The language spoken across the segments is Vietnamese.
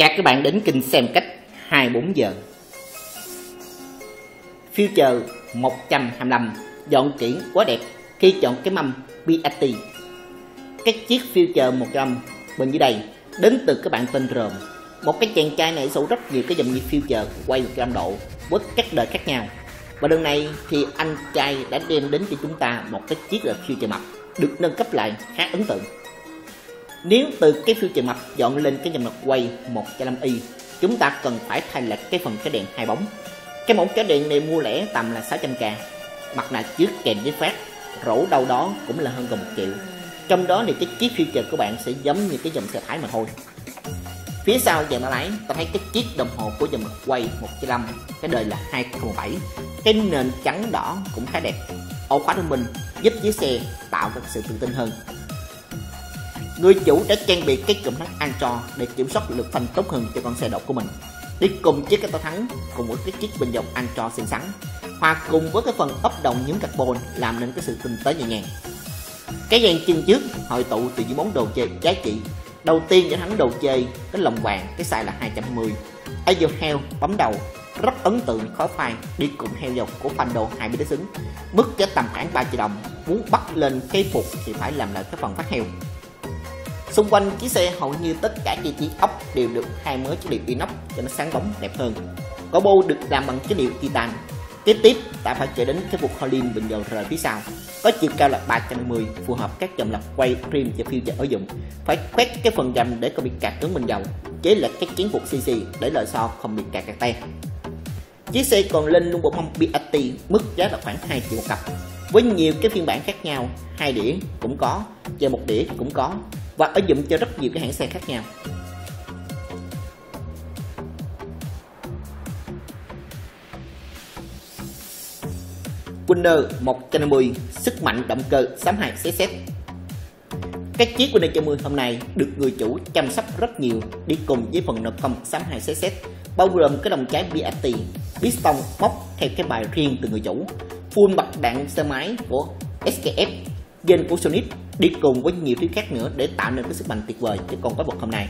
Các bạn đến kênh xem cách 24 giờ. Future 125 dọn triển quá đẹp khi chọn cái mâm BRT. Cái chiếc Future 125 bên dưới đây đến từ các bạn tên Ròm. Một cái chàng trai này sở hữu rất nhiều cái dòng như Future quay 100 độ với các đời khác nhau. Và lần này thì anh trai đã đem đến cho chúng ta một cái chiếc là Future mập được nâng cấp lại khá ấn tượng. Nếu từ cái Future mập dọn lên cái dòng mặt quay 125i, chúng ta cần phải thay lệch cái phần cái đèn hai bóng. Cái mẫu cái đèn này mua lẻ tầm là 600k, mặt nạ trước kèm với phát rổ đâu đó cũng là hơn gần 1 triệu. Trong đó thì cái chiếc Future của bạn sẽ giống như cái dòng xe thái mà thôi. Phía sau dàn máy lái, ta thấy cái chiếc đồng hồ của dòng mặt quay 125, cái đời là 2017. Cái nền trắng đỏ cũng khá đẹp. Ổ khóa thông minh giúp chiếc xe tạo ra sự tự tin hơn. Người chủ đã trang bị cái cụm thắng Anchor để kiểm soát lực phanh tốt hơn cho con xe đạp của mình. Đi cùng chiếc cái tàu thắng cùng với cái chiếc bình dòng Anchor xinh xắn, hòa cùng với cái phần ốp đồng nhúng carbon làm nên cái sự tinh tế nhẹ nhàng. Cái dàn chân trước hội tụ từ những món đồ chơi giá trị. Đầu tiên là thắng đồ chơi cái lồng vàng, cái size là 210. Azo heo bấm đầu rất ấn tượng, khó phai. Đi cùng heo dọc của phanh đồ 2 đế xứng, mức giá tầm khoảng 3 triệu đồng. Muốn bắt lên cái phục thì phải làm lại cái phần phát heo. Xung quanh chiếc xe hầu như tất cả chi tiết ốc đều được thay mới chất liệu inox cho nó sáng bóng đẹp hơn. Cổ bô được làm bằng chất liệu titan. Tiếp ta phải chạy đến cái vụt Holin bình dầu rời phía sau, có chiều cao là 310, phù hợp các dòng lật quay trim và Future ở dùng. Phải khoét cái phần gầm để không bị cạt cứng bình dầu, chế lệch các chén vụt CC để lợi so không bị cạt te. Chiếc xe còn lên luôn bộ mâm BRT, mức giá là khoảng 2 triệu một cặp, với nhiều cái phiên bản khác nhau, 2 đĩa cũng có, và 1 đĩa cũng có, và ở dụm cho rất nhiều cái hãng xe khác nhau. Winner 150 sức mạnh động cơ 62 CC. Cái chiếc Winner 150 hôm nay được người chủ chăm sóc rất nhiều, đi cùng với phần nộp công 62 CC bao gồm cái đồng trái BRT, piston móc theo cái bài riêng từ người chủ, full bạc đạn xe máy của SKF, gen của Sony, đi cùng với nhiều thứ khác nữa để tạo nên cái sức mạnh tuyệt vời chứ còn có một hôm nay.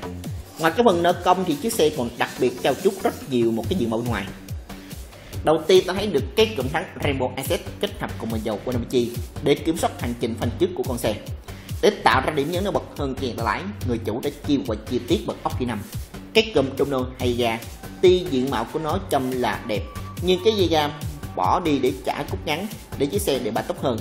Ngoài cái phần nợ công thì chiếc xe còn đặc biệt trao chuốt rất nhiều một cái diện mạo ngoài. Đầu tiên ta thấy được cái cụm thắng Rainbow RS kết hợp cùng bình dầu của Winamichi để kiểm soát hành trình phanh trước của con xe. Để tạo ra điểm nhấn nó bật hơn khi ta lái, người chủ đã chiêu và chi tiết bật ốc kỹ năng. Cái cụm trong nơ hay ga, tuy diện mạo của nó trông là đẹp nhưng cái dây ga bỏ đi để trả cúc ngắn để chiếc xe để bả tốc hơn.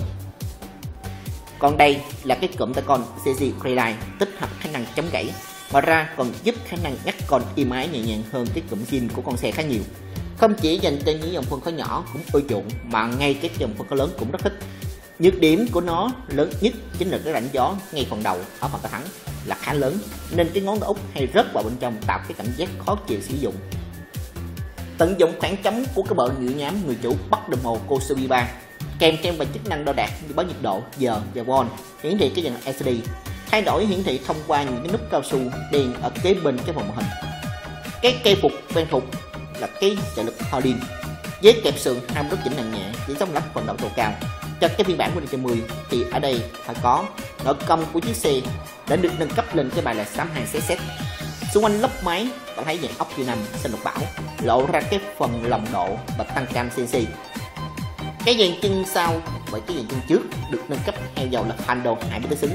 Còn đây là cái cụm tay con CC Crayline tích hợp khả năng chống gãy, ngoài ra còn giúp khả năng ngắt con y máy nhẹ nhàng hơn cái cụm zin của con xe khá nhiều. Không chỉ dành cho những dòng phân khối nhỏ cũng ưa chuộng mà ngay cái dòng phân khối lớn cũng rất thích. Nhược điểm của nó lớn nhất chính là cái rãnh gió ngay phần đầu ở phần tay thắng là khá lớn, nên cái ngón tay út hay rớt vào bên trong tạo cái cảm giác khó chịu sử dụng. Tận dụng khoảng trống của cái bộ nhựa nhám, người chủ bắt đồng hồ Kosubi 3 kèm theo vài chức năng đo đạt như báo nhiệt độ, giờ và volt, hiển thị cái dàn LCD, thay đổi hiển thị thông qua những cái nút cao su đèn ở kế bên cái phần màn hình. Cái cây phục quen thuộc là cái trợ lực Holin với kẹp sườn 20 độ chỉnh nặng nhẹ, chỉ chống lắp phần đầu độ cao. Cho cái phiên bản của Winner 110 thì ở đây phải có nội công của chiếc xe đã được nâng cấp lên cái bài là 62cc. Xung quanh lốc máy ta thấy dạng ốc Vinam xanh lục bảo lộ ra cái phần lòng độ và tăng cam CNC. Cái dàn chân sau và cái dàn chân trước được nâng cấp heo dầu là handle 2 xứng,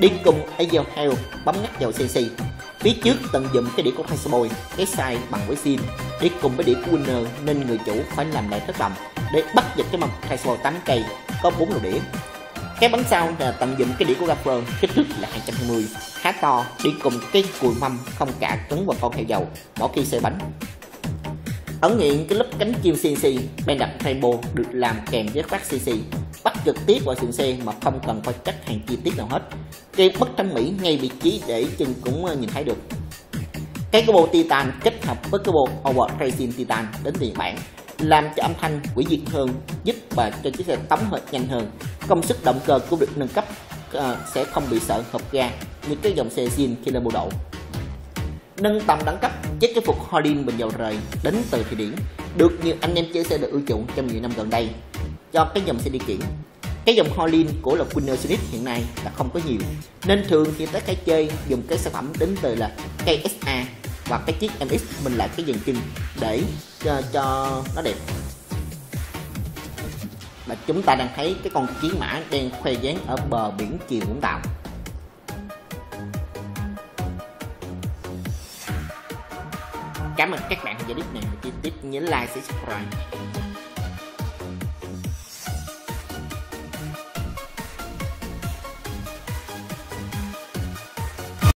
đi cùng Azo heo bấm ngắt dầu CC. Phía trước tận dụng cái đĩa của Kosubi, cái size bằng với zin, đi cùng với đĩa của Winner nên người chủ phải làm lại thất lòng để bắt giật cái mâm Kosubi 8 cây có 4 đầu đĩa. Cái bánh sau là tận dụng cái đĩa của Gaffer kích thước là 220 khá to, đi cùng cái cùi mâm không cả cứng vào con heo dầu mỗi khi xoay bánh. Ấn nghiện cái lớp cánh chim CNC, bên đặt Rainbow được làm kèm với phát CC, bắt trực tiếp vào sườn xe mà không cần phải cắt hàng chi tiết nào hết. Cây bất thẩm mỹ ngay vị trí để chân cũng nhìn thấy được. Cái combo Titan kết hợp với combo Over Racing Titan đến từ Nhật Bản làm cho âm thanh quỷ diệt hơn, giúp và cho chiếc xe tống hơi nhanh hơn. Công suất động cơ cũng được nâng cấp, sẽ không bị sợ hộp ga như cái dòng xe zin khi lên bộ độ. Nâng tầm đẳng cấp, chiếc cái phục Holin bình dầu rời đến từ Thụy Điển được nhiều anh em chơi xe được ưa chuộng trong nhiều năm gần đây cho cái dòng xe đi kiện. Cái dòng Holin của là Winner Series hiện nay là không có nhiều nên thường khi tới cái chơi dùng cái sản phẩm đến từ là KSA Hoặc cái chiếc MX mình lại cái dàn kim để cho nó đẹp. Và chúng ta đang thấy cái con chiến mã đang khoe dáng ở bờ biển Kiều Vũng Tàu. Cảm ơn các bạn đã xem clip này, chi tiết nhớ like, subscribe.